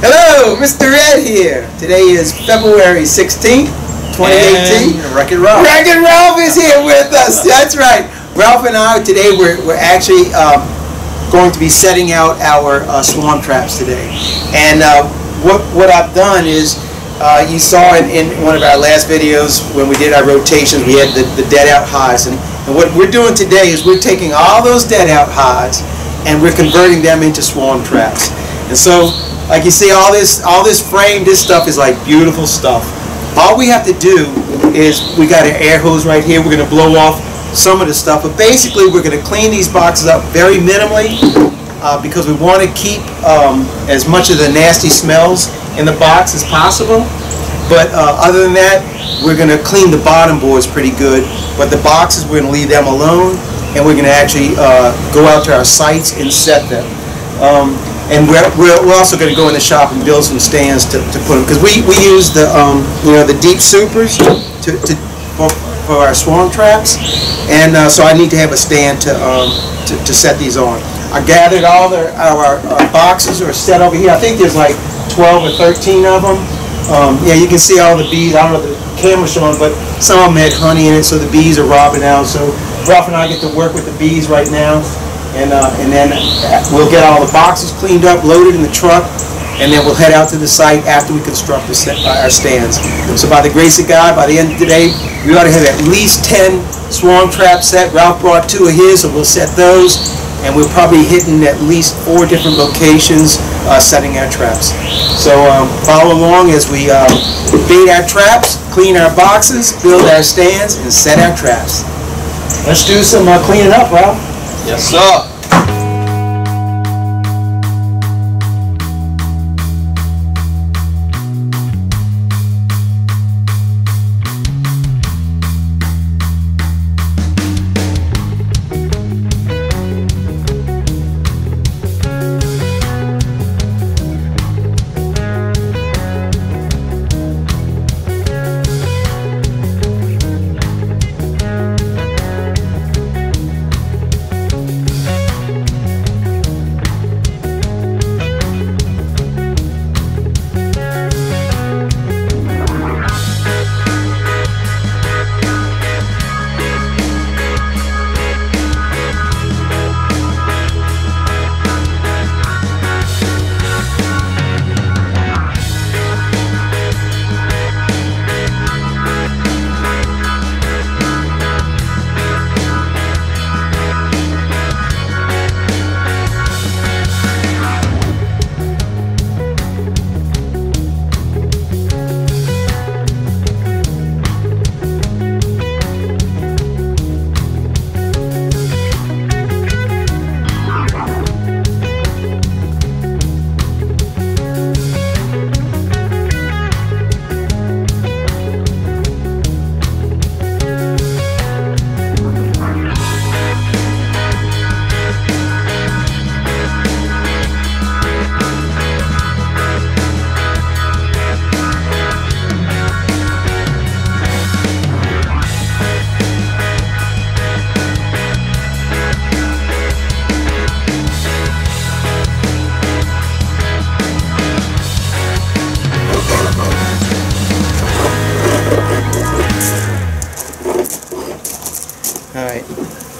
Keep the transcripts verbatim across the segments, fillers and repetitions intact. Hello, Mister Red here. Today is February sixteenth, twenty eighteen. And Wreck-It Ralph. Wreck-It Ralph is here with us. That's right. Ralph and I today we're we're actually um, going to be setting out our uh, swarm traps today. And uh, what what I've done is uh, you saw in, in one of our last videos when we did our rotations, we had the, the dead out hides, and, and what we're doing today is we're taking all those dead out hides and we're converting them into swarm traps. And so, like you see, all this, all this frame, this stuff is like beautiful stuff. All we have to do is we got an air hose right here. We're going to blow off some of the stuff, but basically we're going to clean these boxes up very minimally uh, because we want to keep um, as much of the nasty smells in the box as possible. But uh, other than that, we're going to clean the bottom boards pretty good. But the boxes, we're going to leave them alone, and we're going to actually uh, go out to our sites and set them. Um, And we're, we're also going to go in the shop and build some stands to, to put them, because we, we use the um, you know the deep supers to, to for, for our swarm traps, and uh, so I need to have a stand to, um, to to set these on. I gathered all the our, our boxes are set over here. I think there's like twelve or thirteen of them. Um, yeah, you can see all the bees. I don't know if the camera's showing, but some of them had honey in it, so the bees are robbing out. So Ralph and I get to work with the bees right now. And, uh, and then we'll get all the boxes cleaned up, loaded in the truck, and then we'll head out to the site after we construct the set, uh, our stands. So by the grace of God, by the end of the day, we ought to have at least ten swarm traps set. Ralph brought two of his, so we'll set those, and we're probably hitting at least four different locations uh, setting our traps. So um, follow along as we uh, bait our traps, clean our boxes, build our stands, and set our traps. Let's do some uh, cleaning up, Ralph. Yes, sir.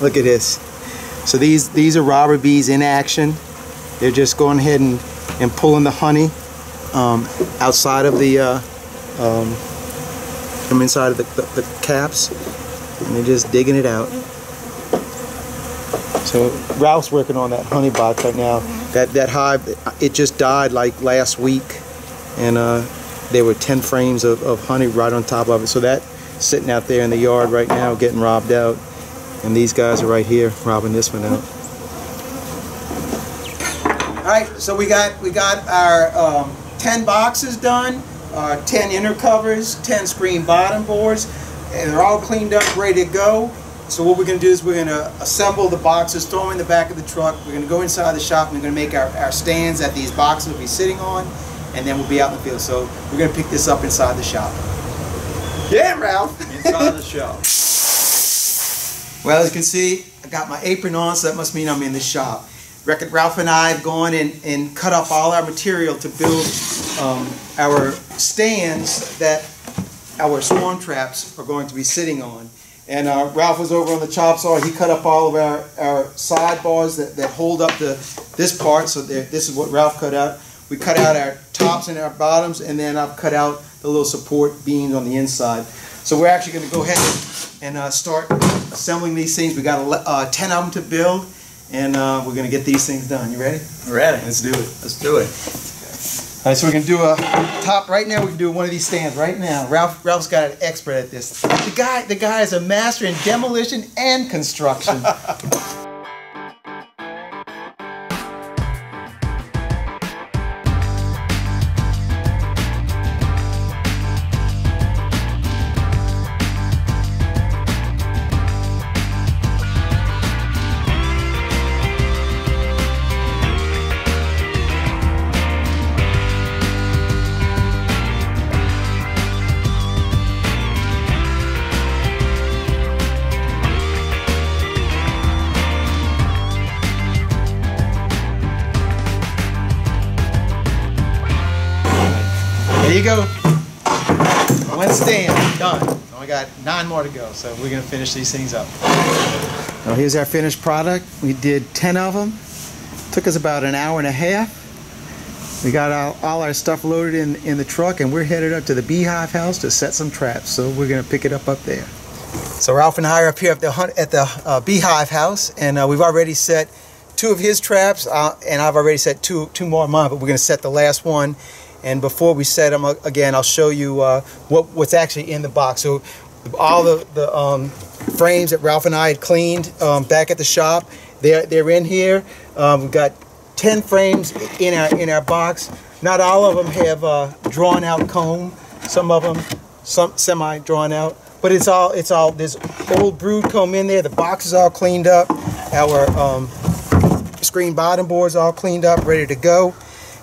Look at this. So these these are robber bees in action. They're just going ahead and, and pulling the honey um, outside of the uh, um, from inside of the, the, the caps, and they're just digging it out. So Ralph's working on that honey box right now. That that hive, it just died like last week, and uh, there were ten frames of, of honey right on top of it. So that's sitting out there in the yard right now getting robbed out. And these guys are right here robbing this one out. All right, so we got we got our um, ten boxes done, uh, ten inner covers, ten screen bottom boards, and they're all cleaned up, ready to go. So what we're going to do is we're going to assemble the boxes, throw them in the back of the truck. We're going to go inside the shop, and we're going to make our, our stands that these boxes will be sitting on, and then we'll be out in the field. So we're going to pick this up inside the shop. Yeah, Ralph. Inside the shop. Well, as you can see, I got my apron on, so that must mean I'm in the shop. Wreck-It Ralph and I have gone and, and cut up all our material to build um, our stands that our swarm traps are going to be sitting on. And uh, Ralph was over on the chop saw. He cut up all of our, our sidebars that, that hold up the, this part. So this is what Ralph cut out. We cut out our tops and our bottoms, and then I've cut out the little support beams on the inside. So we're actually going to go ahead and uh, start assembling these things. We got uh, ten of them to build, and uh, we're going to get these things done. You ready? We're ready. Let's do it. Let's do it. Okay. All right, so we're going to do a top right now. We can do one of these stands right now. Ralph, Ralph's got an expert at this. The guy, the guy is a master in demolition and construction. There you go. One stand, done. Only got nine more to go, so we're going to finish these things up. Well, here's our finished product. We did ten of them. Took us about an hour and a half. We got all, all our stuff loaded in, in the truck, and we're headed up to the beehive house to set some traps, so we're going to pick it up up there. So Ralph and I are up here at the, at the uh, beehive house, and uh, we've already set two of his traps, uh, and I've already set two, two more of mine, but we're going to set the last one. And before we set them up again, I'll show you uh, what, what's actually in the box. So all the, the um, frames that Ralph and I had cleaned um, back at the shop, they're, they're in here. Um, we've got ten frames in our, in our box. Not all of them have uh, drawn out comb. Some of them some semi-drawn out. But it's all, it's all, there's old brood comb in there. The box is all cleaned up. Our um, screen bottom board's all cleaned up, ready to go.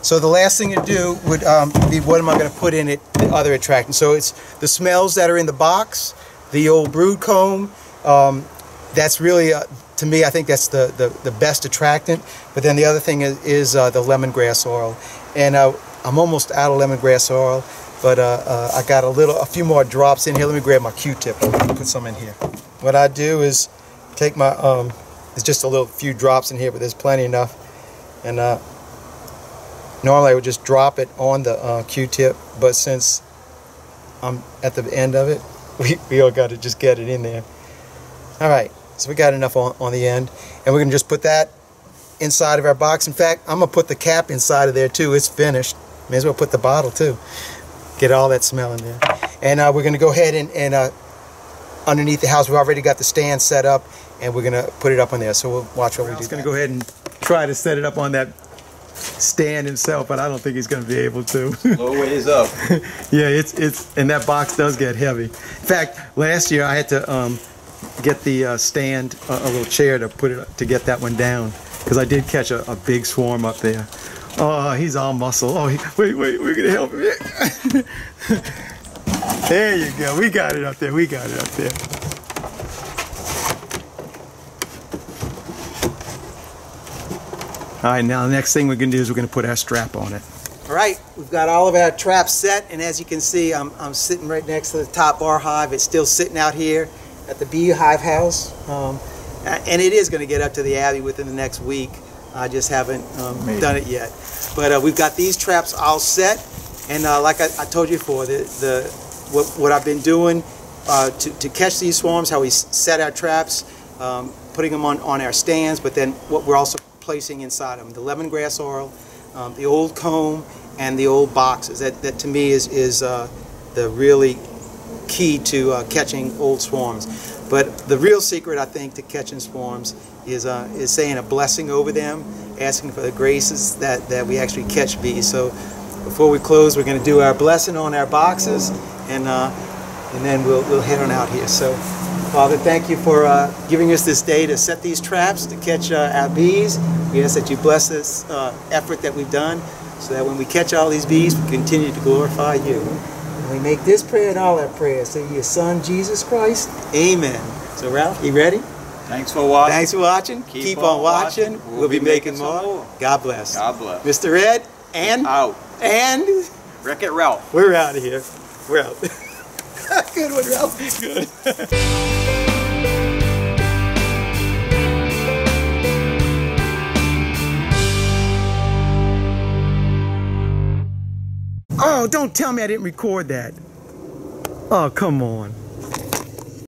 So the last thing to do would um, be what am I going to put in it, the other attractant. So it's the smells that are in the box, the old brood comb. Um, that's really, uh, to me, I think that's the, the, the best attractant. But then the other thing is, is uh, the lemongrass oil. And uh, I'm almost out of lemongrass oil, but uh, uh, I got a little, a few more drops in here. Let me grab my Q-tip and put some in here. What I do is take my, um, it's just a little few drops in here, but there's plenty enough. And uh, normally I would just drop it on the uh, Q-tip, but since I'm at the end of it, we, we all got to just get it in there. All right, so we got enough on, on the end, and we're going to just put that inside of our box. In fact, I'm going to put the cap inside of there too. It's finished. May as well put the bottle too. Get all that smell in there. And uh, we're going to go ahead and, and uh, underneath the house, we've already got the stand set up, and we're going to put it up on there. So we'll watch what we do. I'm just going to go ahead and try to set it up on that stand himself, but I don't think he's going to be able to. Low ways up. Yeah, it's it's and that box does get heavy. In fact, last year I had to um, get the uh, stand uh, a little chair to put it to get that one down because I did catch a, a big swarm up there. Oh, he's all muscle. Oh, he, wait, wait, we're going to help him. There you go. We got it up there. We got it up there. All right, now the next thing we're going to do is we're going to put our strap on it. All right, we've got all of our traps set, and as you can see, I'm, I'm sitting right next to the top bar hive. It's still sitting out here at the beehive house, um, and it is going to get up to the abbey within the next week. I just haven't um, done it yet. But uh, we've got these traps all set, and uh, like I, I told you before, the, the, what, what I've been doing uh, to, to catch these swarms, how we set our traps, um, putting them on, on our stands, but then what we're also placing inside of them, the lemongrass oil, um, the old comb, and the old boxes. That, that to me is, is uh, the really key to uh, catching old swarms. But the real secret, I think, to catching swarms is, uh, is saying a blessing over them, asking for the graces that, that we actually catch bees. So before we close, we're going to do our blessing on our boxes, and, uh, and then we'll, we'll head on out here. So, Father, thank you for uh, giving us this day to set these traps, to catch uh, our bees. We ask that you bless this uh, effort that we've done so that when we catch all these bees, we continue to glorify you. And we make this prayer and all our prayers through your Son, Jesus Christ. Amen. So, Ralph, you ready? Thanks for watching. Thanks for watching. Keep, Keep on, on watching. watching. We'll, we'll be, be making, making more. more. God bless. God bless. Mister Ed and We're out. And Wreck-It Ralph. We're out of here. We're out. Good one, Ralph. Good. Oh, don't tell me I didn't record that. Oh, come on.